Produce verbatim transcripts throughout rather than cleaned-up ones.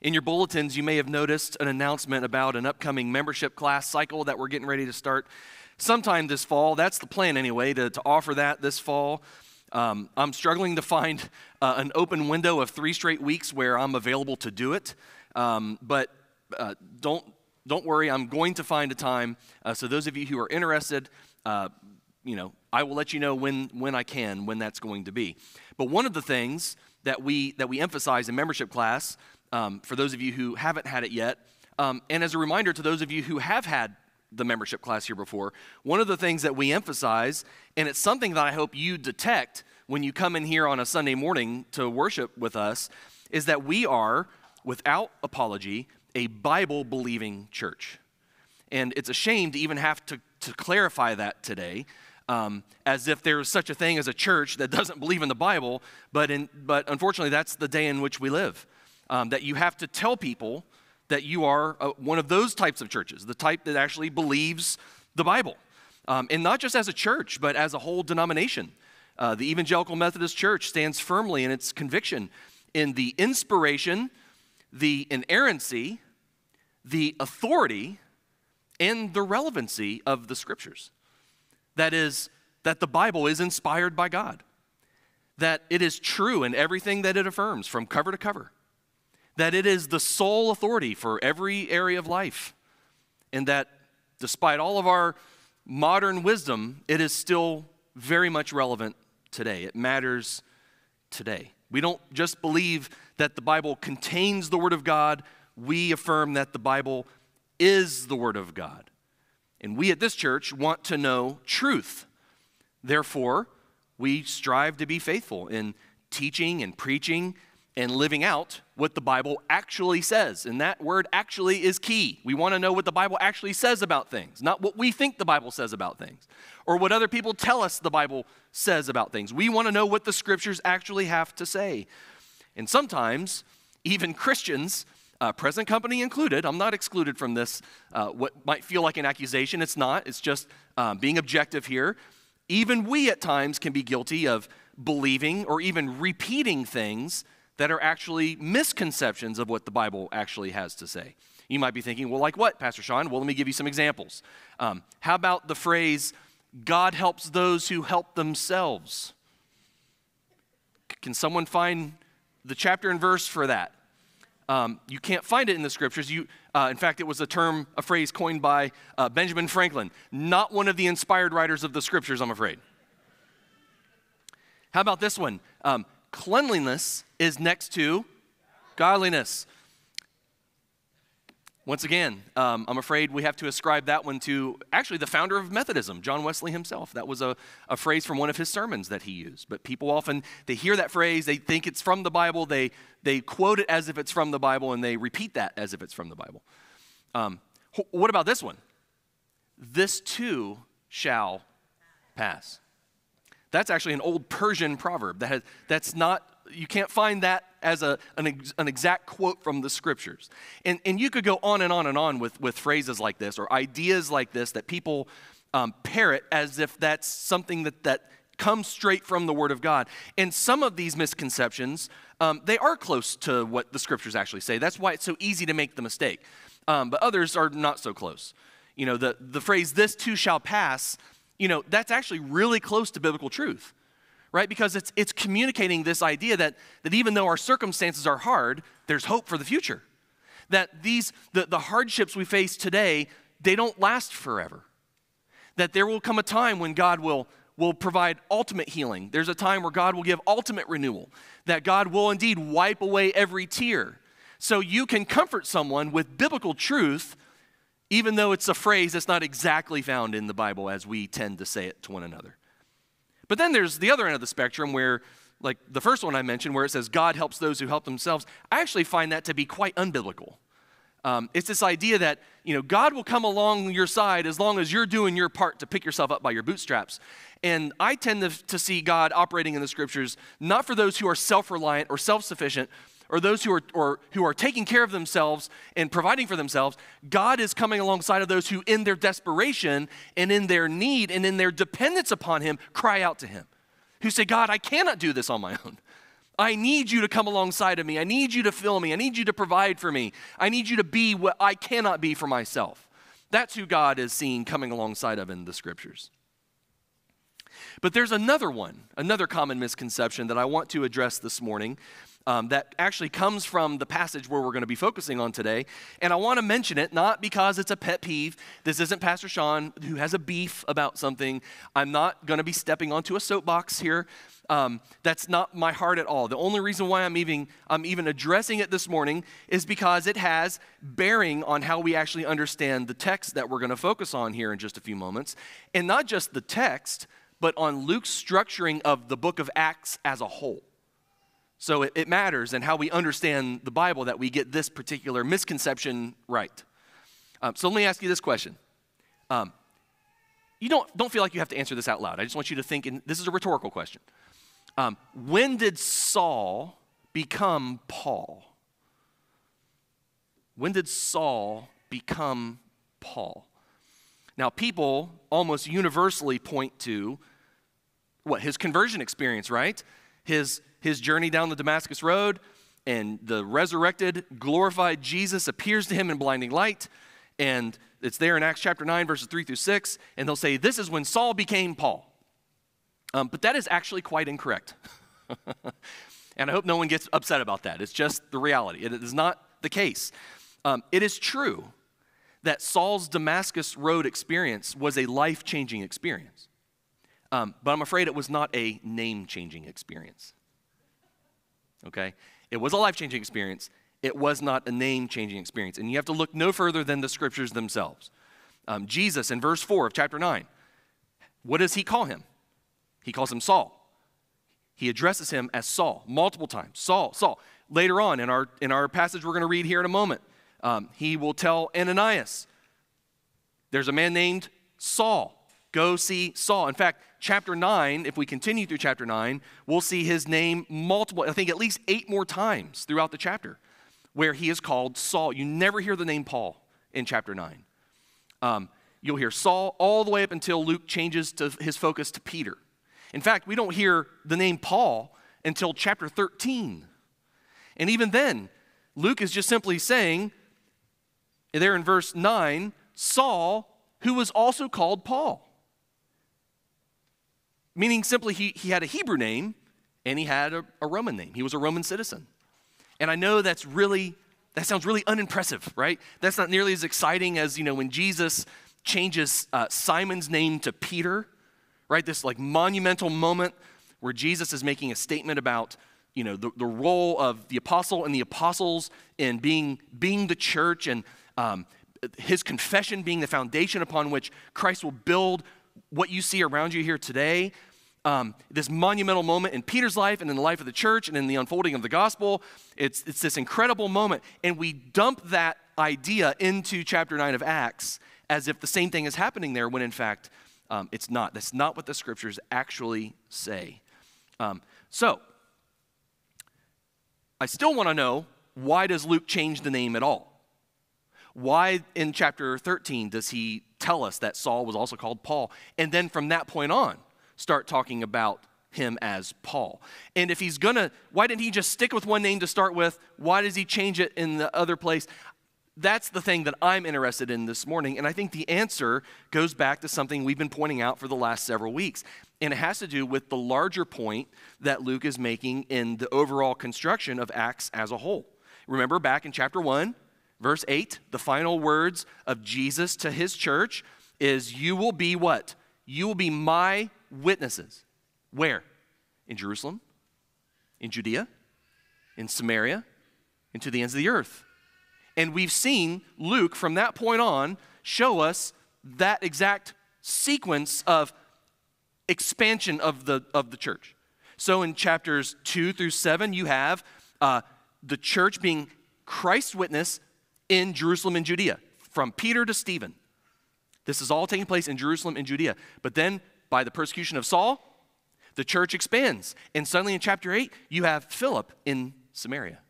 In your bulletins, you may have noticed an announcement about an upcoming membership class cycle that we're getting ready to start sometime this fall. That's the plan anyway, to, to offer that this fall. Um, I'm struggling to find uh, an open window of three straight weeks where I'm available to do it, um, but uh, don't don't worry, I'm going to find a time. Uh, so those of you who are interested, uh, you know, I will let you know when when I can, when that's going to be. But one of the things that we that we emphasize in membership class, um, for those of you who haven't had it yet, um, and as a reminder to those of you who have had the membership class here before, one of the things that we emphasize, and it's something that I hope you detect when you come in here on a Sunday morning to worship with us, is that we are, without apology, a Bible-believing church. And it's a shame to even have to, to clarify that today, um, as if there is such a thing as a church that doesn't believe in the Bible, but, in, but unfortunately that's the day in which we live, um, that you have to tell people that you are one of those types of churches, the type that actually believes the Bible. Um, and not just as a church, but as a whole denomination. Uh, the Evangelical Methodist Church stands firmly in its conviction in the inspiration, the inerrancy, the authority, and the relevancy of the Scriptures. That is, that the Bible is inspired by God, that it is true in everything that it affirms from cover to cover, that it is the sole authority for every area of life, and that despite all of our modern wisdom, it is still very much relevant today. It matters today. We don't just believe that the Bible contains the Word of God. We affirm that the Bible is the Word of God. And we at this church want to know truth. Therefore, we strive to be faithful in teaching and preaching and living out what the Bible actually says. And that word actually is key. We want to know what the Bible actually says about things, not what we think the Bible says about things, or what other people tell us the Bible says about things. We want to know what the Scriptures actually have to say. And sometimes, even Christians, uh, present company included, I'm not excluded from this, uh, what might feel like an accusation, it's not, it's just um, being objective here. Even we at times can be guilty of believing or even repeating things that are actually misconceptions of what the Bible actually has to say. You might be thinking, well, like what, Pastor Sean? Well, let me give you some examples. Um, how about the phrase, God helps those who help themselves? Can someone find the chapter and verse for that? Um, you can't find it in the Scriptures. You, uh, in fact, it was a term, a phrase coined by uh, Benjamin Franklin, not one of the inspired writers of the Scriptures, I'm afraid. How about this one? Um, Cleanliness is next to godliness. Once again, um, I'm afraid we have to ascribe that one to actually the founder of Methodism, John Wesley himself. That was a, a phrase from one of his sermons that he used. But people often, they hear that phrase, they think it's from the Bible, they, they quote it as if it's from the Bible, and they repeat that as if it's from the Bible. Um, wh- what about this one? This too shall pass. That's actually an old Persian proverb. That has, that's not, you can't find that as a, an, ex, an exact quote from the Scriptures. And, and you could go on and on and on with, with phrases like this or ideas like this that people um, parrot as if that's something that, that comes straight from the Word of God. And some of these misconceptions, um, they are close to what the Scriptures actually say. That's why it's so easy to make the mistake. Um, but others are not so close. You know, the, the phrase, this too shall pass, you know, that's actually really close to biblical truth, right? Because it's it's communicating this idea that, that even though our circumstances are hard, there's hope for the future. That these the, the hardships we face today, they don't last forever. That there will come a time when God will, will provide ultimate healing. There's a time where God will give ultimate renewal. That God will indeed wipe away every tear. So you can comfort someone with biblical truth, even though it's a phrase that's not exactly found in the Bible as we tend to say it to one another. But then there's the other end of the spectrum where, like the first one I mentioned, where it says God helps those who help themselves. I actually find that to be quite unbiblical. Um, it's this idea that, you know, God will come along your side as long as you're doing your part to pick yourself up by your bootstraps. And I tend to, to see God operating in the Scriptures not for those who are self-reliant or self-sufficient, or those who are or who are taking care of themselves and providing for themselves. God is coming alongside of those who in their desperation and in their need and in their dependence upon him cry out to him, who say, God, I cannot do this on my own. I need you to come alongside of me. I need you to fill me. I need you to provide for me. I need you to be what I cannot be for myself. That's who God is seen coming alongside of in the scriptures. But there's another one, another common misconception that I want to address this morning um, that actually comes from the passage where we're going to be focusing on today. And I want to mention it not because it's a pet peeve. This isn't Pastor Sean who has a beef about something. I'm not going to be stepping onto a soapbox here. Um, that's not my heart at all. The only reason why I'm even, I'm even addressing it this morning is because it has bearing on how we actually understand the text that we're going to focus on here in just a few moments. And not just the text, but on Luke's structuring of the book of Acts as a whole. So it, it matters in how we understand the Bible that we get this particular misconception right. Um, so let me ask you this question. Um, you don't, don't feel like you have to answer this out loud. I just want you to think, and this is a rhetorical question. Um, when did Saul become Paul? When did Saul become Paul? Now, people almost universally point to what his conversion experience, right? His, his journey down the Damascus Road, and the resurrected, glorified Jesus appears to him in blinding light, and it's there in Acts chapter nine, verses three through six, and they'll say, this is when Saul became Paul. Um, but that is actually quite incorrect. And I hope no one gets upset about that. It's just the reality. It is not the case. Um, it is true that Saul's Damascus Road experience was a life-changing experience. Um, but I'm afraid it was not a name-changing experience. Okay? It was a life-changing experience. It was not a name-changing experience. And you have to look no further than the scriptures themselves. Um, Jesus, in verse four of chapter nine, what does he call him? He calls him Saul. He addresses him as Saul multiple times. Saul, Saul. Later on in our, in our passage we're going to read here in a moment, um, he will tell Ananias, there's a man named Saul. Go see Saul. In fact, chapter nine, if we continue through chapter nine, we'll see his name multiple, I think at least eight more times throughout the chapter where he is called Saul. You never hear the name Paul in chapter nine. Um, you'll hear Saul all the way up until Luke changes to his focus to Peter. In fact, we don't hear the name Paul until chapter thirteen. And even then, Luke is just simply saying, there in verse nine, Saul, who was also called Paul. Meaning simply he, he had a Hebrew name and he had a, a Roman name. He was a Roman citizen. And I know that's really, that sounds really unimpressive, right? That's not nearly as exciting as, you know, when Jesus changes uh, Simon's name to Peter. Right, this like monumental moment where Jesus is making a statement about, you know, the, the role of the apostle and the apostles in being, being the church and um, his confession being the foundation upon which Christ will build what you see around you here today. Um, this monumental moment in Peter's life and in the life of the church and in the unfolding of the gospel. It's, it's this incredible moment. And we dump that idea into chapter nine of Acts as if the same thing is happening there when in fact Um, it's not. That's not what the scriptures actually say. Um, so, I still want to know, why does Luke change the name at all? Why in chapter thirteen does he tell us that Saul was also called Paul? And then from that point on, start talking about him as Paul. And if he's going to, why didn't he just stick with one name to start with? Why does he change it in the other place? That's the thing that I'm interested in this morning, and I think the answer goes back to something we've been pointing out for the last several weeks, and it has to do with the larger point that Luke is making in the overall construction of Acts as a whole. Remember back in chapter one, verse eight, the final words of Jesus to his church is, you will be what? You will be my witnesses. Where? In Jerusalem, in Judea, in Samaria, and to the ends of the earth. And we've seen Luke, from that point on, show us that exact sequence of expansion of the, of the church. So in chapters two through seven, you have uh, the church being Christ's witness in Jerusalem and Judea, from Peter to Stephen. This is all taking place in Jerusalem and Judea. But then, by the persecution of Saul, the church expands. And suddenly in chapter eight, you have Philip in Samaria.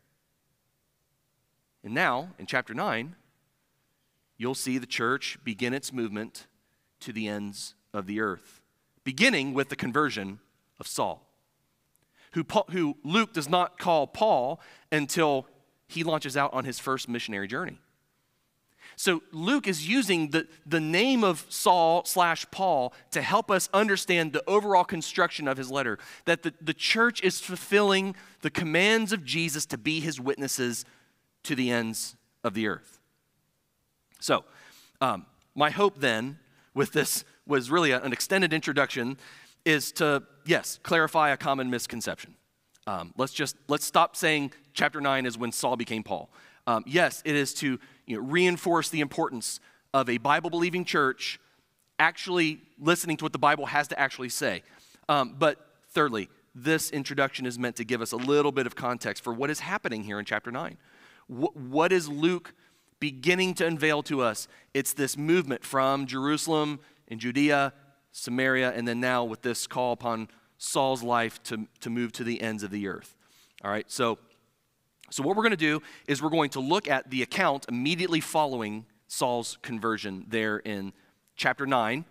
And now, in chapter nine, you'll see the church begin its movement to the ends of the earth, beginning with the conversion of Saul. who, Paul, who Luke does not call Paul until he launches out on his first missionary journey. So Luke is using the, the name of Saul slash Paul to help us understand the overall construction of his letter, that the, the church is fulfilling the commands of Jesus to be his witnesses to the ends of the earth. So um, my hope then with this was really a, an extended introduction is to, yes, clarify a common misconception. Um, let's just, let's stop saying chapter nine is when Saul became Paul. Um, yes, it is to you know, reinforce the importance of a Bible-believing church actually listening to what the Bible has to actually say. Um, but thirdly, this introduction is meant to give us a little bit of context for what is happening here in chapter nine. W- what is Luke beginning to unveil to us? It's this movement from Jerusalem and Judea, Samaria, and then now with this call upon Saul's life to, to move to the ends of the earth. All right, so... So what we're going to do is we're going to look at the account immediately following Saul's conversion there in chapter nine.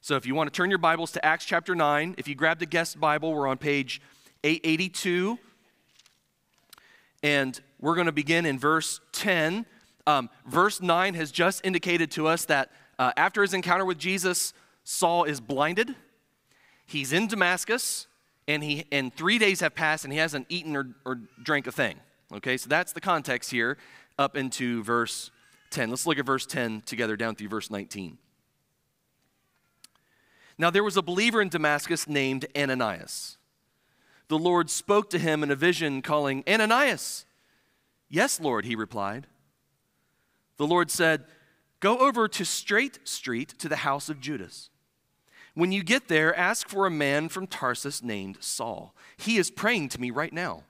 So if you want to turn your Bibles to Acts chapter nine, if you grab the guest Bible, we're on page eight eighty-two. And we're going to begin in verse ten. Um, verse nine has just indicated to us that uh, after his encounter with Jesus, Saul is blinded. He's in Damascus, and he and three days have passed, and he hasn't eaten or, or drank a thing. Okay, so that's the context here up into verse ten. Let's look at verse ten together down through verse nineteen. Now there was a believer in Damascus named Ananias. The Lord spoke to him in a vision calling, "Ananias!" "Yes, Lord," he replied. The Lord said, "Go over to Straight Street to the house of Judas. When you get there, ask for a man from Tarsus named Saul. He is praying to me right now.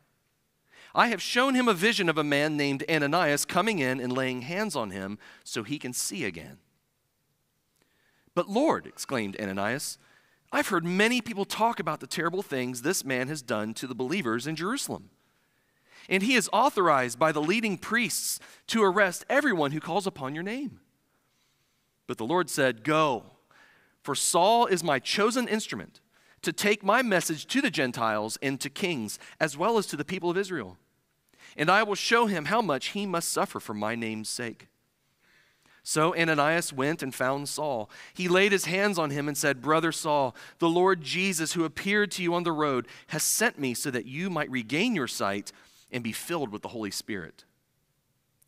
I have shown him a vision of a man named Ananias coming in and laying hands on him so he can see again." "But Lord," exclaimed Ananias, "I've heard many people talk about the terrible things this man has done to the believers in Jerusalem. And he is authorized by the leading priests to arrest everyone who calls upon your name." But the Lord said, "Go, for Saul is my chosen instrument to take my message to the Gentiles and to kings, as well as to the people of Israel. And I will show him how much he must suffer for my name's sake." So Ananias went and found Saul. He laid his hands on him and said, "Brother Saul, the Lord Jesus, who appeared to you on the road, has sent me so that you might regain your sight and be filled with the Holy Spirit."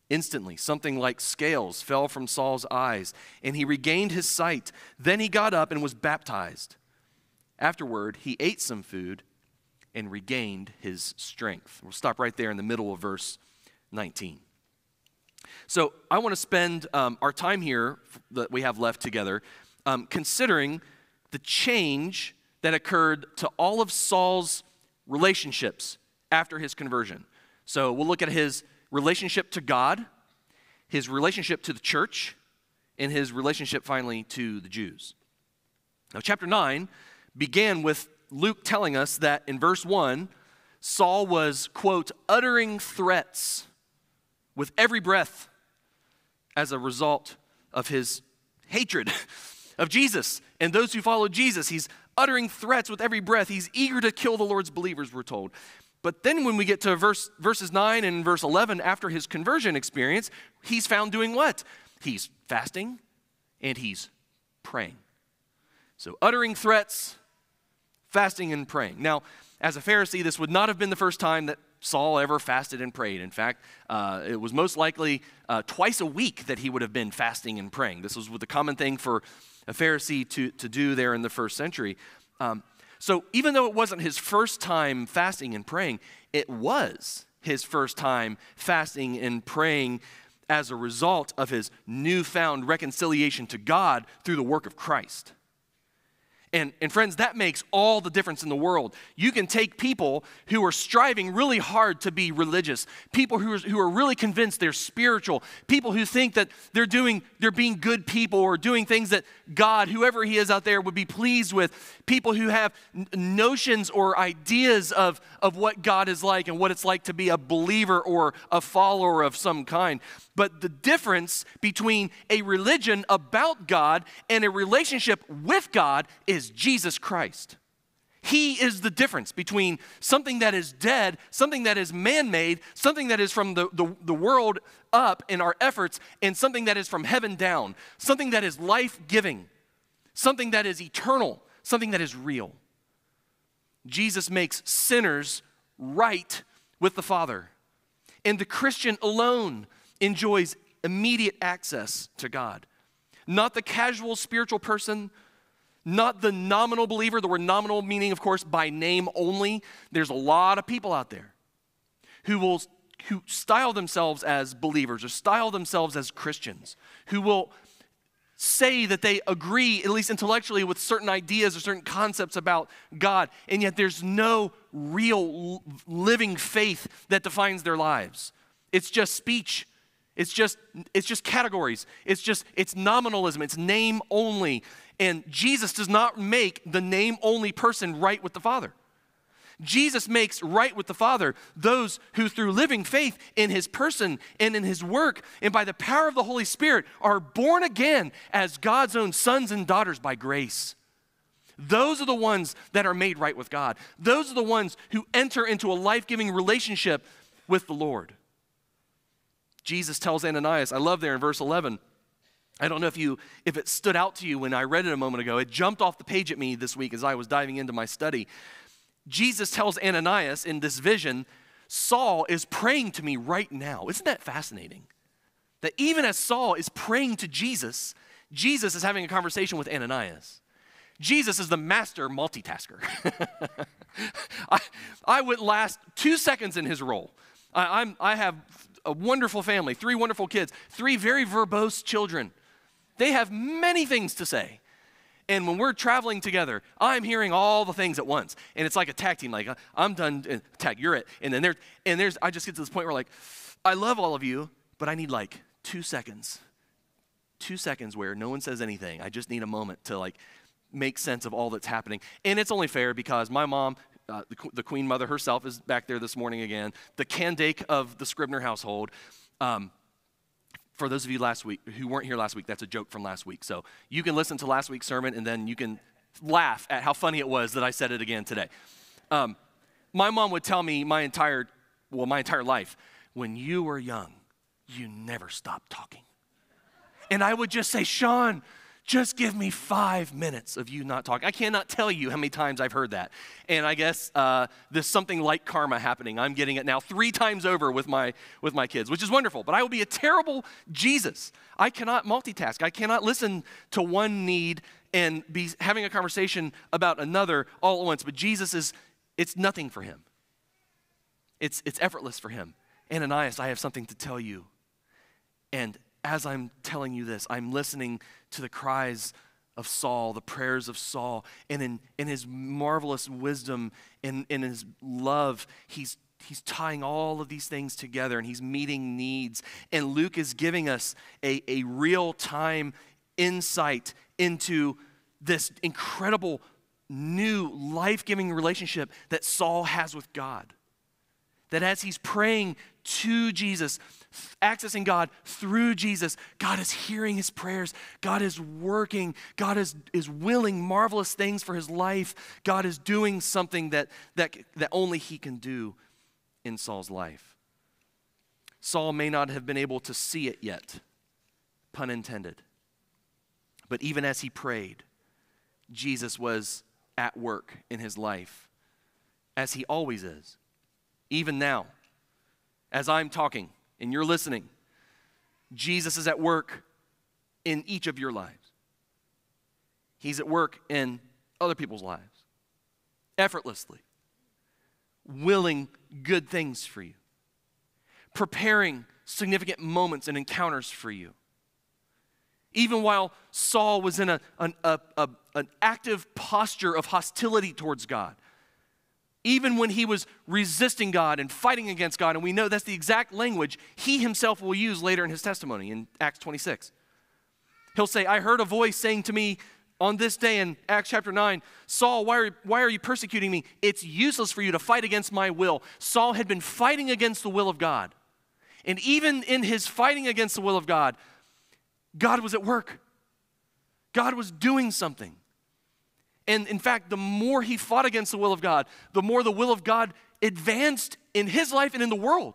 Instantly, something like scales fell from Saul's eyes, and he regained his sight. Then he got up and was baptized. Afterward, he ate some food and regained his strength. We'll stop right there in the middle of verse nineteen. So I want to spend um, our time here that we have left together um, considering the change that occurred to all of Saul's relationships after his conversion. So we'll look at his relationship to God, his relationship to the church, and his relationship finally to the Jews. Now, chapter nine began with Luke telling us that in verse one, Saul was, quote, uttering threats with every breath as a result of his hatred of Jesus and those who followed Jesus. He's uttering threats with every breath. He's eager to kill the Lord's believers, we're told. But then when we get to verse, verses nine and verse eleven, after his conversion experience, he's found doing what? He's fasting and he's praying. So uttering threats, fasting and praying. Now, as a Pharisee, this would not have been the first time that Saul ever fasted and prayed. In fact, uh, it was most likely uh, twice a week that he would have been fasting and praying. This was the common thing for a Pharisee to, to do there in the first century. Um, So even though it wasn't his first time fasting and praying, it was his first time fasting and praying as a result of his newfound reconciliation to God through the work of Christ. And, and friends, that makes all the difference in the world. You can take people who are striving really hard to be religious, people who are, who are really convinced they're spiritual, people who think that they're doing, they're being good people or doing things that God, whoever he is out there, would be pleased with, people who have notions or ideas of, of what God is like and what it's like to be a believer or a follower of some kind. But the difference between a religion about God and a relationship with God is Jesus Christ. He is the difference between something that is dead, something that is man-made, something that is from the, the, the world up in our efforts, and something that is from heaven down, something that is life-giving, something that is eternal, something that is real. Jesus makes sinners right with the Father, and the Christian alone enjoys immediate access to God. Not the casual spiritual person, not the nominal believer. The word nominal meaning, of course, by name only. There's a lot of people out there who will who style themselves as believers or style themselves as Christians, who will say that they agree, at least intellectually, with certain ideas or certain concepts about God, and yet there's no real living faith that defines their lives. It's just speech. It's just, it's just categories. It's just, it's nominalism. It's name only. And Jesus does not make the name only person right with the Father. Jesus makes right with the Father those who through living faith in his person and in his work and by the power of the Holy Spirit are born again as God's own sons and daughters by grace. Those are the ones that are made right with God. Those are the ones who enter into a life-giving relationship with the Lord. Jesus tells Ananias, I love there in verse eleven, I don't know if you if it stood out to you when I read it a moment ago. It jumped off the page at me this week as I was diving into my study. Jesus tells Ananias in this vision, Saul is praying to me right now. Isn't that fascinating? That even as Saul is praying to Jesus, Jesus is having a conversation with Ananias. Jesus is the master multitasker. I, I would last two seconds in his role. I, I'm, I have... a wonderful family, three wonderful kids, three very verbose children. They have many things to say. And when we're traveling together, I'm hearing all the things at once. And it's like a tag team, like I'm done, and tag, you're it. And then there's, and there's, I just get to this point where like, I love all of you, but I need like two seconds, two seconds where no one says anything. I just need a moment to like make sense of all that's happening. And it's only fair because my mom, Uh, the, the Queen Mother herself is back there this morning again, the Candake of the Scribner household. Um, for those of you last week who weren't here last week, that's a joke from last week. So you can listen to last week's sermon and then you can laugh at how funny it was that I said it again today. Um, my mom would tell me my entire, well, my entire life, when you were young, you never stopped talking. And I would just say, Sean, just give me five minutes of you not talking. I cannot tell you how many times I've heard that. And I guess uh, there's something like karma happening. I'm getting it now three times over with my with my kids, which is wonderful. But I will be a terrible Jesus. I cannot multitask. I cannot listen to one need and be having a conversation about another all at once. But Jesus is, it's nothing for him. It's, it's effortless for him. Ananias, I have something to tell you. And as I'm telling you this, I'm listening to the cries of Saul, the prayers of Saul, and in, in his marvelous wisdom and in, in his love, he's, he's tying all of these things together and he's meeting needs. And Luke is giving us a, a real-time insight into this incredible, new, life-giving relationship that Saul has with God. That as he's praying to Jesus, accessing God through Jesus, God is hearing his prayers. God is working. God is, is willing marvelous things for his life. God is doing something that, that, that only he can do in Saul's life. Saul may not have been able to see it yet, pun intended. But even as he prayed, Jesus was at work in his life, as he always is, even now. As I'm talking and you're listening, Jesus is at work in each of your lives. He's at work in other people's lives, effortlessly, willing good things for you, preparing significant moments and encounters for you. Even while Saul was in a, an, a, a, an active posture of hostility towards God, even when he was resisting God and fighting against God, and we know that's the exact language he himself will use later in his testimony in Acts twenty-six. He'll say, I heard a voice saying to me on this day in Acts chapter nine, Saul, why are, why are you persecuting me? It's useless for you to fight against my will. Saul had been fighting against the will of God. And even in his fighting against the will of God, God was at work. God was doing something. And in fact, the more he fought against the will of God, the more the will of God advanced in his life and in the world.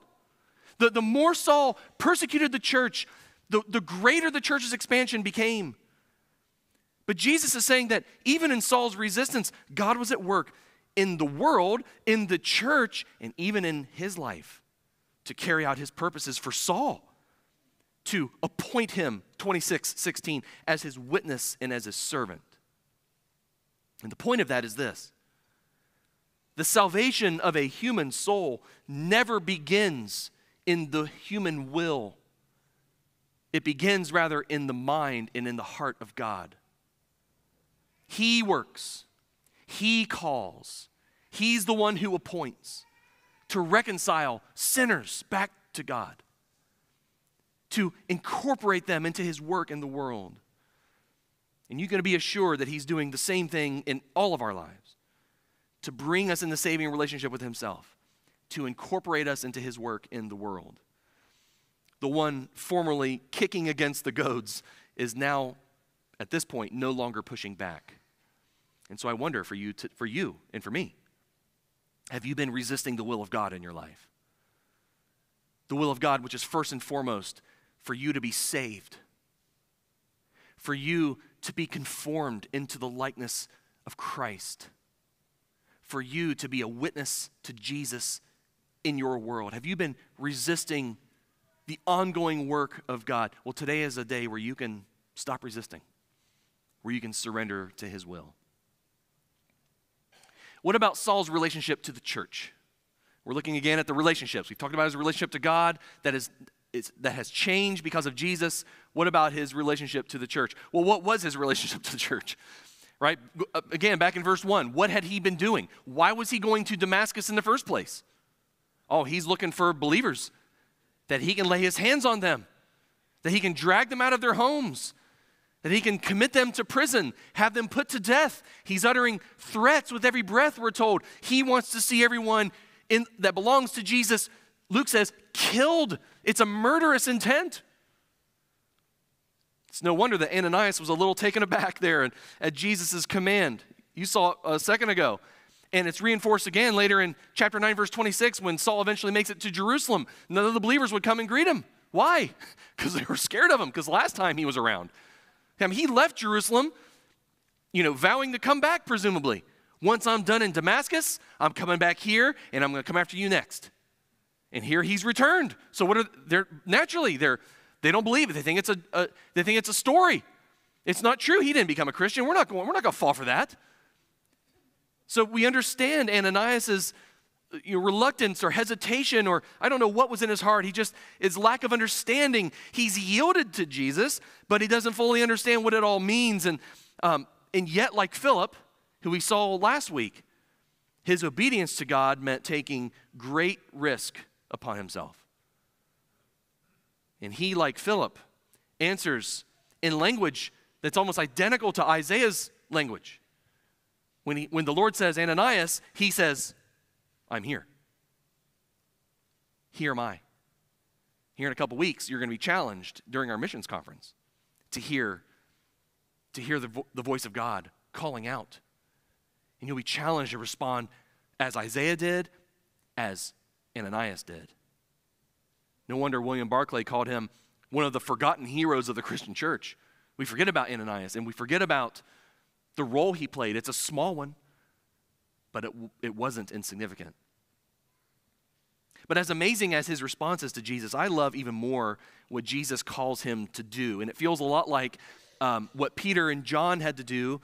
The, the more Saul persecuted the church, the, the greater the church's expansion became. But Jesus is saying that even in Saul's resistance, God was at work in the world, in the church, and even in his life to carry out his purposes for Saul, to appoint him, twenty-six sixteen, as his witness and as his servant. And the point of that is this: the salvation of a human soul never begins in the human will. It begins rather in the mind and in the heart of God. He works. He calls. He's the one who appoints to reconcile sinners back to God, to incorporate them into his work in the world. And you can be assured that he's doing the same thing in all of our lives, to bring us in the saving relationship with himself, to incorporate us into his work in the world. The one formerly kicking against the goads is now, at this point, no longer pushing back. And so I wonder for you, to, for you and for me, have you been resisting the will of God in your life? The will of God, which is first and foremost for you to be saved, for you to be conformed into the likeness of Christ, for you to be a witness to Jesus in your world. Have you been resisting the ongoing work of God? Well, today is a day where you can stop resisting, where you can surrender to his will. What about Saul's relationship to the church? We're looking again at the relationships. We've talked about his relationship to God that is It's, that has changed because of Jesus. What about his relationship to the church? Well, what was his relationship to the church, right? Again, back in verse one, what had he been doing? Why was he going to Damascus in the first place? Oh, he's looking for believers, that he can lay his hands on them, that he can drag them out of their homes, that he can commit them to prison, have them put to death. He's uttering threats with every breath, we're told. He wants to see everyone in, that belongs to Jesus, Luke says, killed. It's a murderous intent. It's no wonder that Ananias was a little taken aback there at Jesus' command. You saw it a second ago. And it's reinforced again later in chapter nine, verse twenty-six, when Saul eventually makes it to Jerusalem. None of the believers would come and greet him. Why? Because they were scared of him, because last time he was around. I mean, he left Jerusalem, you know, vowing to come back, presumably. Once I'm done in Damascus, I'm coming back here, and I'm going to come after you next. And here he's returned. So what are they're naturally they're they don't believe it. They think it's a, a they think it's a story. It's not true. He didn't become a Christian. We're not going we're not going to fall for that. So we understand Ananias's you know, reluctance or hesitation, or I don't know what was in his heart. He just his lack of understanding. He's yielded to Jesus, but he doesn't fully understand what it all means. And um, and yet, like Philip, who we saw last week, his obedience to God meant taking great risk upon himself. And he, like Philip, answers in language that's almost identical to Isaiah's language. When, he, when the Lord says, Ananias, he says, I'm here. Here am I. Here in a couple weeks, you're going to be challenged during our missions conference to hear, to hear the, vo- the voice of God calling out. And you'll be challenged to respond as Isaiah did, as Ananias did. No wonder William Barclay called him one of the forgotten heroes of the Christian church. We forget about Ananias, and we forget about the role he played. It's a small one, but it, it wasn't insignificant. But as amazing as his response is to Jesus, I love even more what Jesus calls him to do. And it feels a lot like um, what Peter and John had to do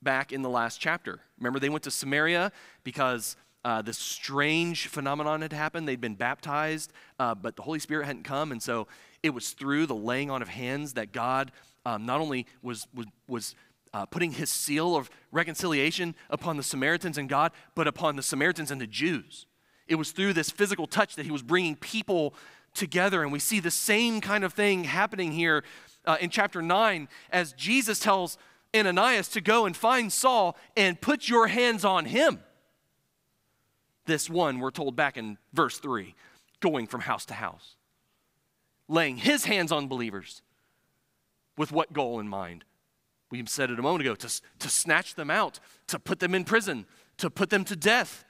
back in the last chapter. Remember, they went to Samaria because Uh, this strange phenomenon had happened. They'd been baptized, uh, but the Holy Spirit hadn't come. And so it was through the laying on of hands that God um, not only was was, was uh, putting his seal of reconciliation upon the Samaritans and God, but upon the Samaritans and the Jews. It was through this physical touch that he was bringing people together. And we see the same kind of thing happening here uh, in chapter nine as Jesus tells Ananias to go and find Saul and put your hands on him. This one, we're told back in verse three, going from house to house, laying his hands on believers. With what goal in mind? we said it a moment ago, to, to snatch them out, to put them in prison, to put them to death.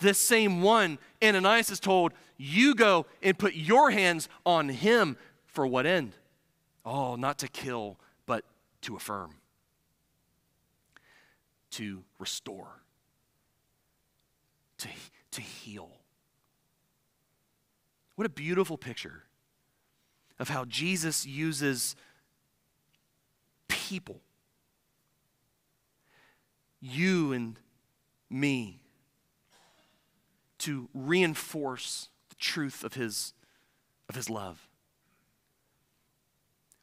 This same one, Ananias is told, you go and put your hands on him. For what end? Oh, not to kill, but to affirm, to restore, to, to heal. What a beautiful picture of how Jesus uses people, you and me, to reinforce the truth of his, of his love.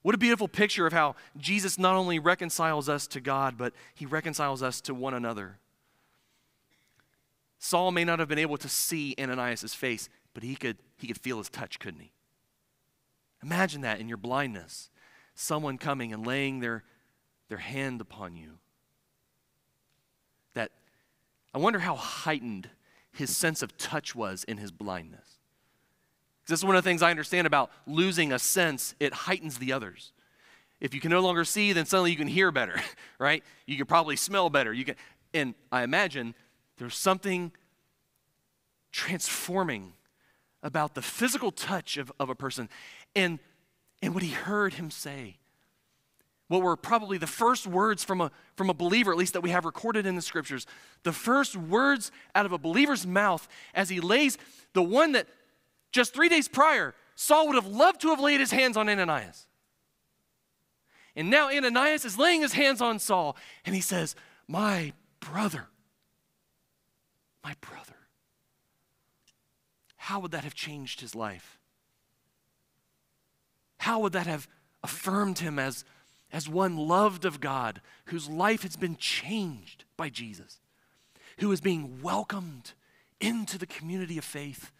What a beautiful picture of how Jesus not only reconciles us to God, but he reconciles us to one another. Saul may not have been able to see Ananias' face, but he could, he could feel his touch, couldn't he? Imagine that in your blindness, someone coming and laying their, their hand upon you. That, I wonder how heightened his sense of touch was in his blindness. This is one of the things I understand about losing a sense. It heightens the others. If you can no longer see, then suddenly you can hear better, right? You can probably smell better. You can, and I imagine there's something transforming about the physical touch of, of a person and, and what he heard him say. What were probably the first words from a, from a believer, at least that we have recorded in the scriptures, the first words out of a believer's mouth as he lays the one that just three days prior, Saul would have loved to have laid his hands on Ananias. And now Ananias is laying his hands on Saul, and he says, my brother, my brother. How would that have changed his life? How would that have affirmed him as, as one loved of God, whose life has been changed by Jesus, who is being welcomed into the community of faith?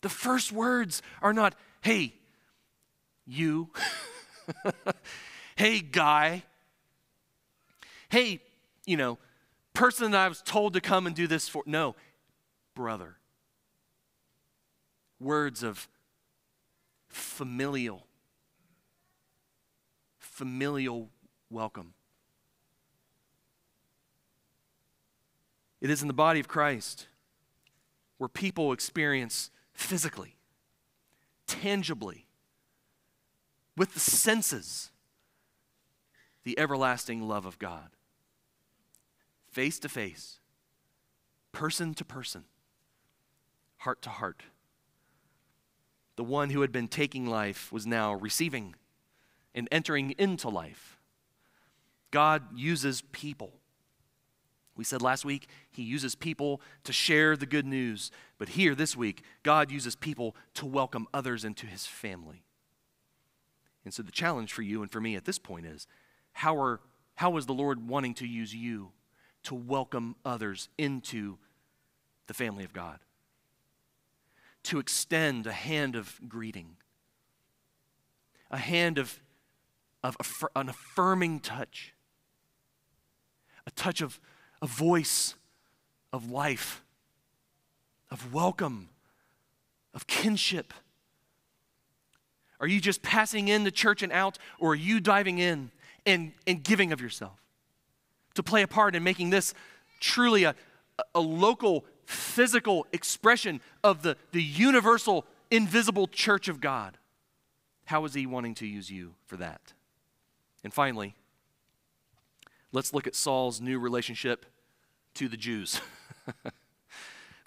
The first words are not, hey, you, hey, guy, hey, you know, person that I was told to come and do this for. No, brother. Words of familial, familial welcome. It is in the body of Christ where people experience physically, tangibly, with the senses, the everlasting love of God. Face to face, person to person, heart to heart. The one who had been taking life was now receiving and entering into life. God uses people. We said last week, he uses people to share the good news. But here this week, God uses people to welcome others into his family. And so the challenge for you and for me at this point is, how are, how is the Lord wanting to use you to welcome others into the family of God? To extend a hand of greeting, a hand of, of affir- an affirming touch, a touch of a voice of life, of welcome, of kinship. Are you just passing in the church and out, or are you diving in and, and giving of yourself to play a part in making this truly a, a local, physical expression of the, the universal, invisible church of God? How is he wanting to use you for that? And finally, let's look at Saul's new relationship to the Jews.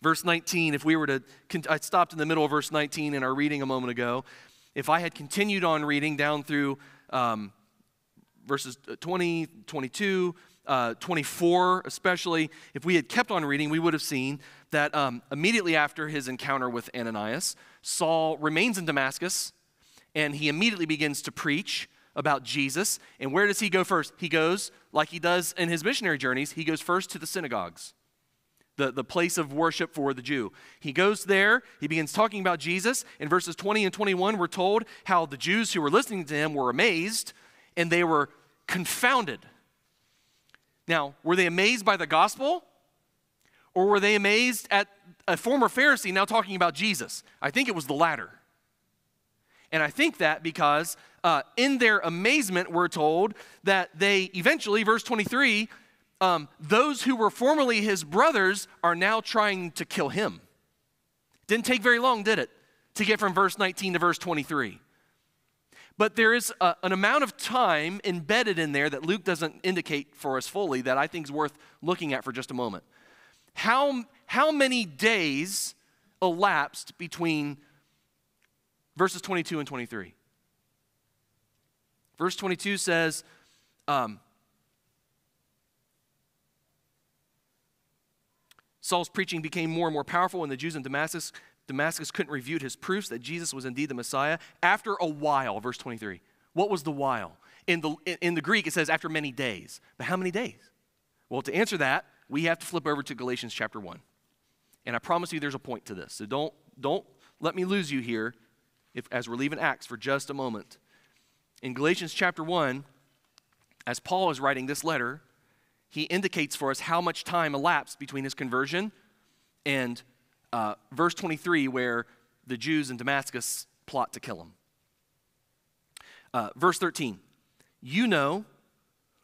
Verse nineteen, if we were to, I stopped in the middle of verse nineteen in our reading a moment ago. If I had continued on reading down through um, verses twenty, twenty-two, uh, twenty-four especially, if we had kept on reading, we would have seen that um, immediately after his encounter with Ananias, Saul remains in Damascus, and he immediately begins to preach about Jesus. And where does he go first? He goes, like he does in his missionary journeys, he goes first to the synagogues, the, the place of worship for the Jew. He goes there, he begins talking about Jesus. In verses twenty and twenty-one, we're told how the Jews who were listening to him were amazed, and they were confounded. Now, were they amazed by the gospel? Or were they amazed at a former Pharisee now talking about Jesus? I think it was the latter. And I think that because uh, in their amazement, we're told that they eventually, verse twenty-three, um, those who were formerly his brothers are now trying to kill him. Didn't take very long, did it, to get from verse nineteen to verse twenty-three. But there is a, an amount of time embedded in there that Luke doesn't indicate for us fully that I think is worth looking at for just a moment. How, how many days elapsed between verses twenty-two and twenty-three? Verse twenty-two says, um, Saul's preaching became more and more powerful, and the Jews in Damascus Damascus couldn't refute his proofs that Jesus was indeed the Messiah. After a while, verse twenty-three, what was the while? In the, in the Greek, it says after many days. But how many days? Well, to answer that, we have to flip over to Galatians chapter one. And I promise you there's a point to this. So don't, don't let me lose you here if, as we're leaving Acts for just a moment. In Galatians chapter one, as Paul is writing this letter, he indicates for us how much time elapsed between his conversion and Uh, verse twenty-three, where the Jews in Damascus plot to kill him. Uh, verse thirteen, you know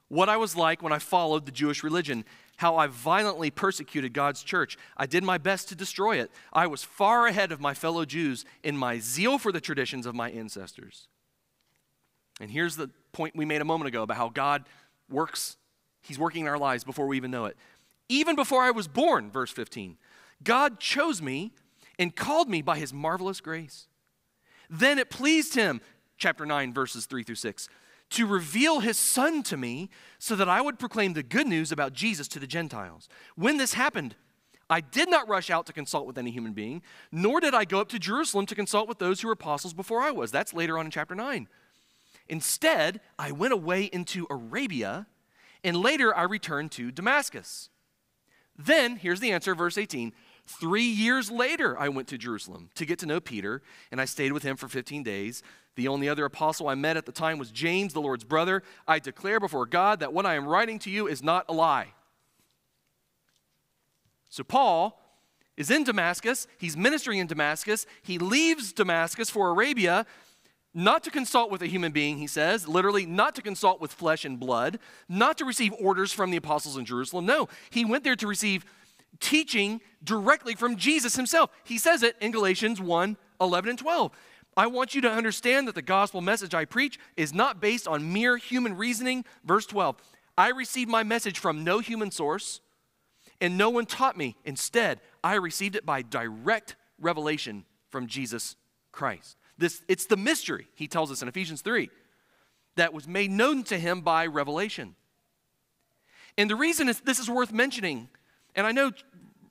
what I was like when I followed the Jewish religion, how I violently persecuted God's church. I did my best to destroy it. I was far ahead of my fellow Jews in my zeal for the traditions of my ancestors. And here's the point we made a moment ago about how God works. He's working in our lives before we even know it. Even before I was born, verse fifteen, God chose me and called me by his marvelous grace. Then it pleased him, chapter nine, verses three through six, to reveal his son to me so that I would proclaim the good news about Jesus to the Gentiles. When this happened, I did not rush out to consult with any human being, nor did I go up to Jerusalem to consult with those who were apostles before I was. That's later on in chapter nine. Instead, I went away into Arabia, and later I returned to Damascus. Then, here's the answer, verse eighteen, three years later, I went to Jerusalem to get to know Peter, and I stayed with him for fifteen days. The only other apostle I met at the time was James, the Lord's brother. I declare before God that what I am writing to you is not a lie. So Paul is in Damascus. He's ministering in Damascus. He leaves Damascus for Arabia, not to consult with a human being, he says, literally not to consult with flesh and blood, not to receive orders from the apostles in Jerusalem. No, he went there to receive teaching directly from Jesus himself. He says it in Galatians one, eleven and twelve. I want you to understand that the gospel message I preach is not based on mere human reasoning. Verse twelve, I received my message from no human source, and no one taught me. Instead, I received it by direct revelation from Jesus Christ. This, it's the mystery, he tells us in Ephesians three, that was made known to him by revelation. And the reason is, this is worth mentioning, and I know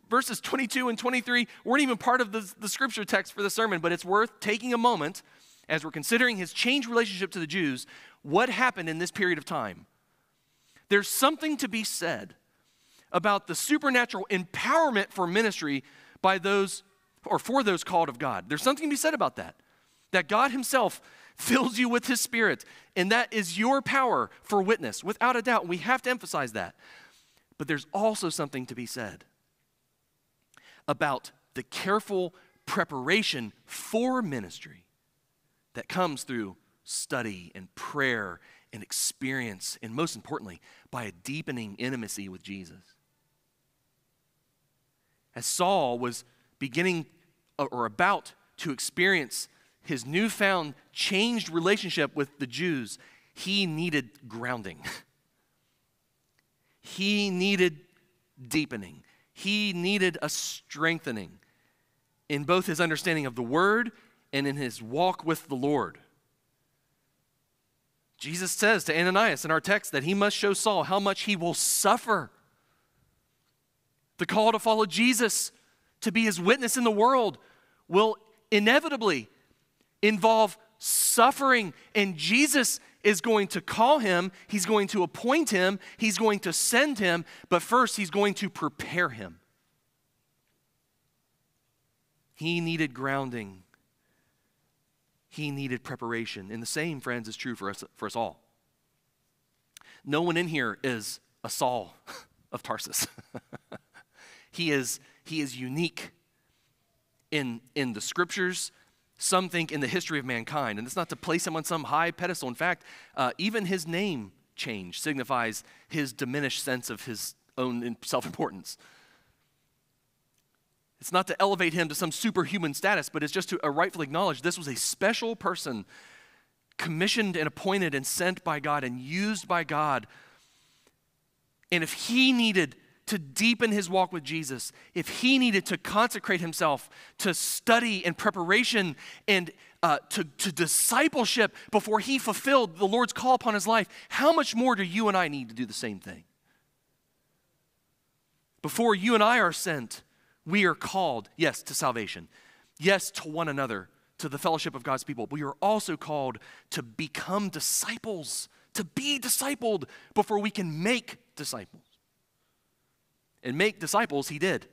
verses twenty-two and twenty-three weren't even part of the, the scripture text for the sermon, but it's worth taking a moment as we're considering his changed relationship to the Jews, what happened in this period of time. There's something to be said about the supernatural empowerment for ministry by those, or for those called of God. There's something to be said about that. That God himself fills you with his spirit, and that is your power for witness. Without a doubt, we have to emphasize that. But there's also something to be said about the careful preparation for ministry that comes through study and prayer and experience, and most importantly, by a deepening intimacy with Jesus. As Saul was beginning or about to experience his newfound changed relationship with the Jews, he needed grounding. He needed deepening. He needed a strengthening in both his understanding of the word and in his walk with the Lord. Jesus says to Ananias in our text that he must show Saul how much he will suffer. The call to follow Jesus, to be his witness in the world, will inevitably involve suffering, and Jesus is going to call him, he's going to appoint him, he's going to send him, but first he's going to prepare him. He needed grounding. He needed preparation. And the same, friends, is true for us, for us all. No one in here is a Saul of Tarsus. He is, he is unique in, in the scriptures, some think in the history of mankind. And it's not to place him on some high pedestal. In fact, uh, even his name change signifies his diminished sense of his own self-importance. It's not to elevate him to some superhuman status, but it's just to rightfully acknowledge this was a special person commissioned and appointed and sent by God and used by God. And if he needed to deepen his walk with Jesus, if he needed to consecrate himself to study and preparation and uh, to, to discipleship before he fulfilled the Lord's call upon his life, how much more do you and I need to do the same thing? Before you and I are sent, we are called, yes, to salvation, yes, to one another, to the fellowship of God's people. We are also called to become disciples, to be discipled before we can make disciples. And make disciples he did.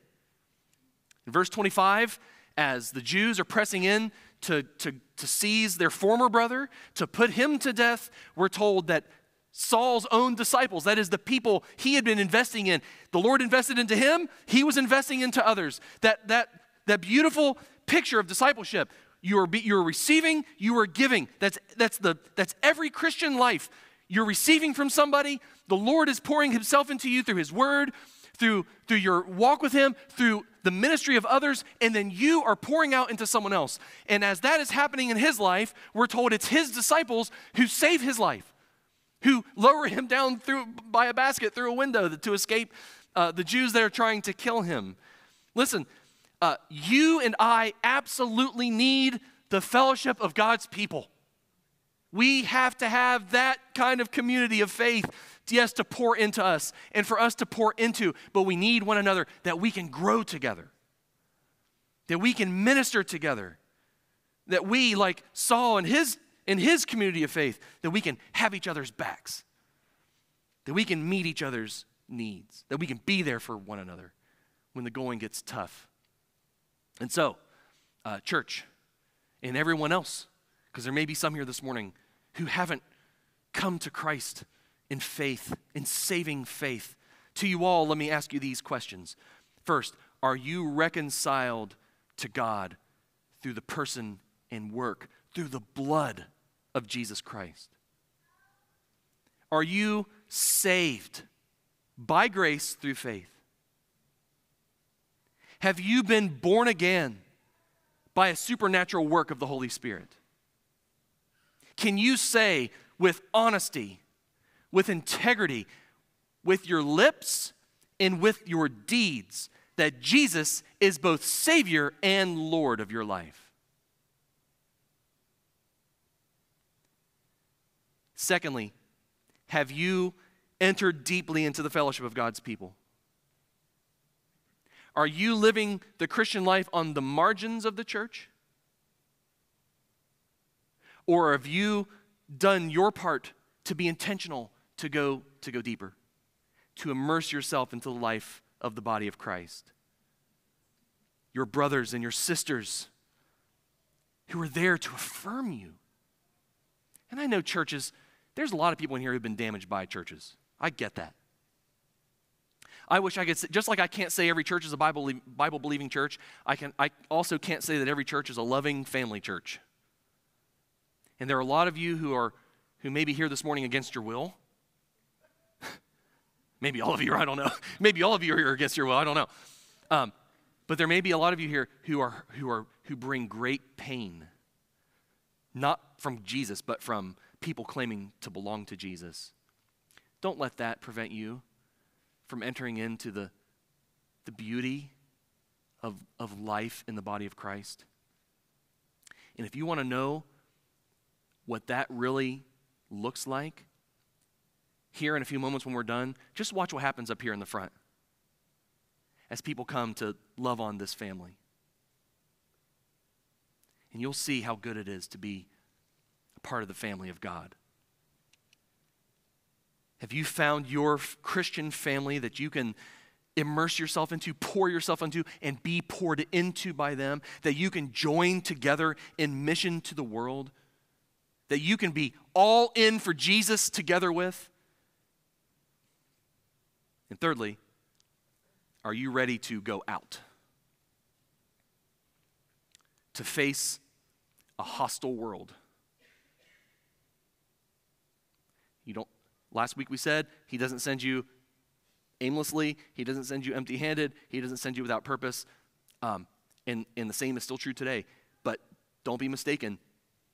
In verse twenty-five, as the Jews are pressing in to, to, to seize their former brother, to put him to death, we're told that Saul's own disciples, that is the people he had been investing in, the Lord invested into him, he was investing into others. That, that, that beautiful picture of discipleship. You are, you are receiving, you are giving. That's, that's, the, that's every Christian life. You're receiving from somebody. The Lord is pouring himself into you through his word, through, through your walk with him, through the ministry of others, and then you are pouring out into someone else. And as that is happening in his life, we're told it's his disciples who save his life, who lower him down through by a basket through a window to escape uh, the Jews that are trying to kill him. Listen, uh, you and I absolutely need the fellowship of God's people. We have to have that kind of community of faith, yes, to pour into us and for us to pour into, but we need one another that we can grow together, that we can minister together, that we, like Saul and his, in his community of faith, that we can have each other's backs, that we can meet each other's needs, that we can be there for one another when the going gets tough. And so, uh, church and everyone else, because there may be some here this morning who haven't come to Christ in faith, in saving faith. To you all, let me ask you these questions. First, are you reconciled to God through the person and work, through the blood of Jesus Christ? Are you saved by grace through faith? Have you been born again by a supernatural work of the Holy Spirit? Can you say with honesty, with integrity, with your lips and with your deeds that Jesus is both Savior and Lord of your life? Secondly, have you entered deeply into the fellowship of God's people? Are you living the Christian life on the margins of the church? Or have you done your part to be intentional, to go, to go deeper, to immerse yourself into the life of the body of Christ? Your brothers and your sisters who are there to affirm you. And I know churches, there's a lot of people in here who've been damaged by churches. I get that. I wish I could say, just like I can't say every church is a Bible, Bible-believing church, I can, I also can't say that every church is a loving family church. And there are a lot of you who are, who may be here this morning against your will. Maybe all of you are, I don't know. Maybe all of you are here against your will, I don't know. Um, but there may be a lot of you here who are who are who bring great pain, not from Jesus, but from people claiming to belong to Jesus. Don't let that prevent you from entering into the, the beauty of, of life in the body of Christ. And if you want to know what that really looks like, here in a few moments when we're done, just watch what happens up here in the front as people come to love on this family. And you'll see how good it is to be a part of the family of God. Have you found your Christian family that you can immerse yourself into, pour yourself into, and be poured into by them, that you can join together in mission to the world, that you can be all in for Jesus together with? And thirdly, are you ready to go out? To face a hostile world. You don't. Last week we said he doesn't send you aimlessly. He doesn't send you empty-handed. He doesn't send you without purpose. Um, and, and the same is still true today. But don't be mistaken.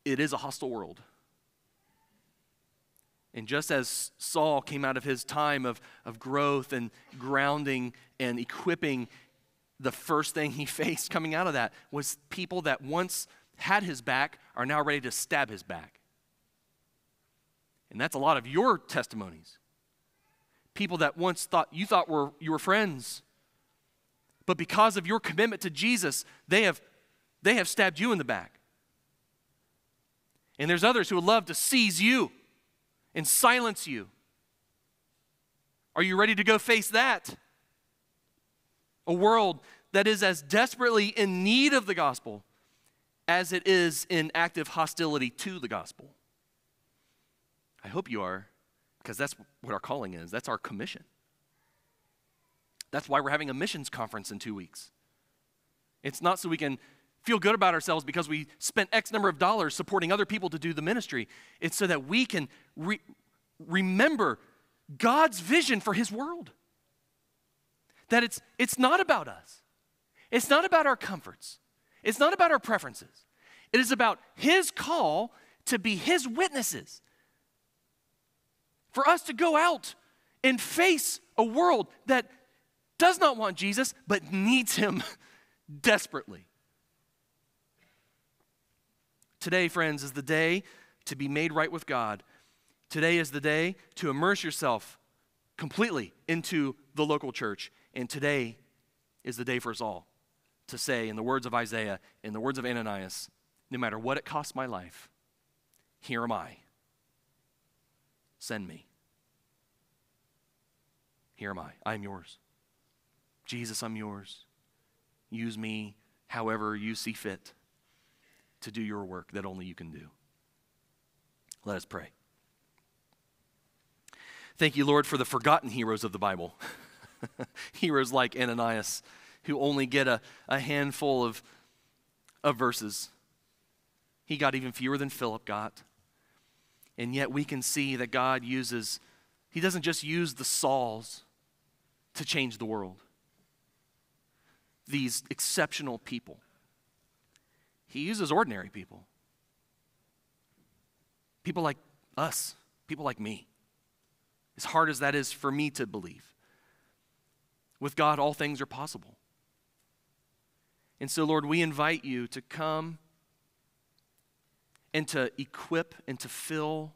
It is a hostile world. And just as Saul came out of his time of, of growth and grounding and equipping, the first thing he faced coming out of that was people that once had his back are now ready to stab his back. And that's a lot of your testimonies. People that once thought you thought were you were friends, but because of your commitment to Jesus, they have they have stabbed you in the back. And there's others who would love to seize you and silence you. Are you ready to go face that? A world that is as desperately in need of the gospel as it is in active hostility to the gospel. I hope you are, because that's what our calling is. That's our commission. That's why we're having a missions conference in two weeks. It's not so we can feel good about ourselves because we spent X number of dollars supporting other people to do the ministry. It's so that we can re- remember God's vision for his world. That it's, it's not about us. It's not about our comforts. It's not about our preferences. It is about his call to be his witnesses. For us to go out and face a world that does not want Jesus, but needs him desperately. Today, friends, is the day to be made right with God. Today is the day to immerse yourself completely into the local church. And today is the day for us all to say, in the words of Isaiah, in the words of Ananias, no matter what it costs my life, here am I. Send me. Here am I. I am yours. Jesus, I'm yours. Use me however you see fit to do your work that only you can do. Let us pray. Thank you, Lord, for the forgotten heroes of the Bible. Heroes like Ananias, who only get a, a handful of, of verses. He got even fewer than Philip got. And yet we can see that God uses, he doesn't just use the Sauls to change the world. These exceptional people. He uses ordinary people. People like us, people like me. As hard as that is for me to believe. With God, all things are possible. And so, Lord, we invite you to come and to equip and to fill,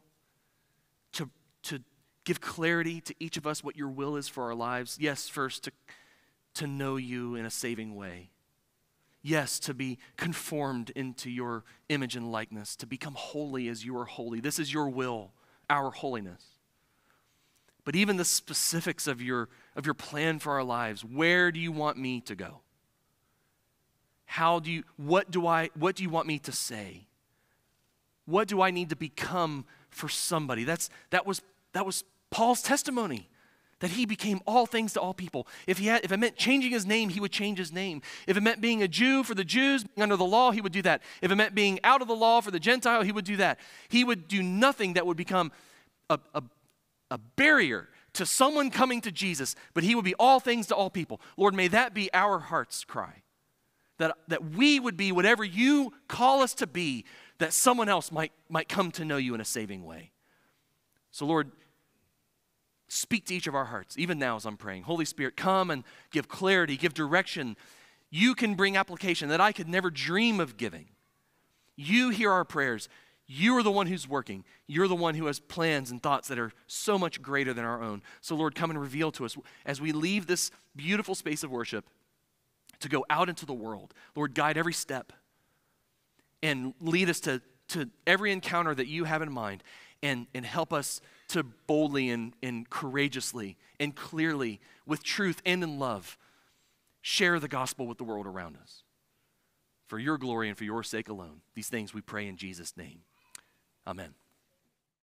to, to give clarity to each of us what your will is for our lives. Yes, first, to, to know you in a saving way. Yes, to be conformed into your image and likeness, to become holy as you are holy. This is your will, our holiness. But even the specifics of your, of your plan for our lives, where do you want me to go? How do you, what do I, what do you want me to say? What do I need to become for somebody? That's that was that was Paul's testimony, that he became all things to all people. If he had, if it meant changing his name, he would change his name. If it meant being a Jew for the Jews, being under the law, he would do that. If it meant being out of the law for the Gentile, he would do that. He would do nothing that would become a, a, a barrier to someone coming to Jesus, but he would be all things to all people. Lord, may that be our heart's cry, that, that we would be whatever you call us to be, that someone else might, might come to know you in a saving way. So Lord, speak to each of our hearts, even now as I'm praying. Holy Spirit, come and give clarity, give direction. You can bring application that I could never dream of giving. You hear our prayers. You are the one who's working. You're the one who has plans and thoughts that are so much greater than our own. So Lord, come and reveal to us as we leave this beautiful space of worship to go out into the world. Lord, guide every step. And lead us to, to every encounter that you have in mind, and, and help us to boldly and, and courageously and clearly, with truth and in love, share the gospel with the world around us. For your glory and for your sake alone, these things we pray in Jesus' name. Amen.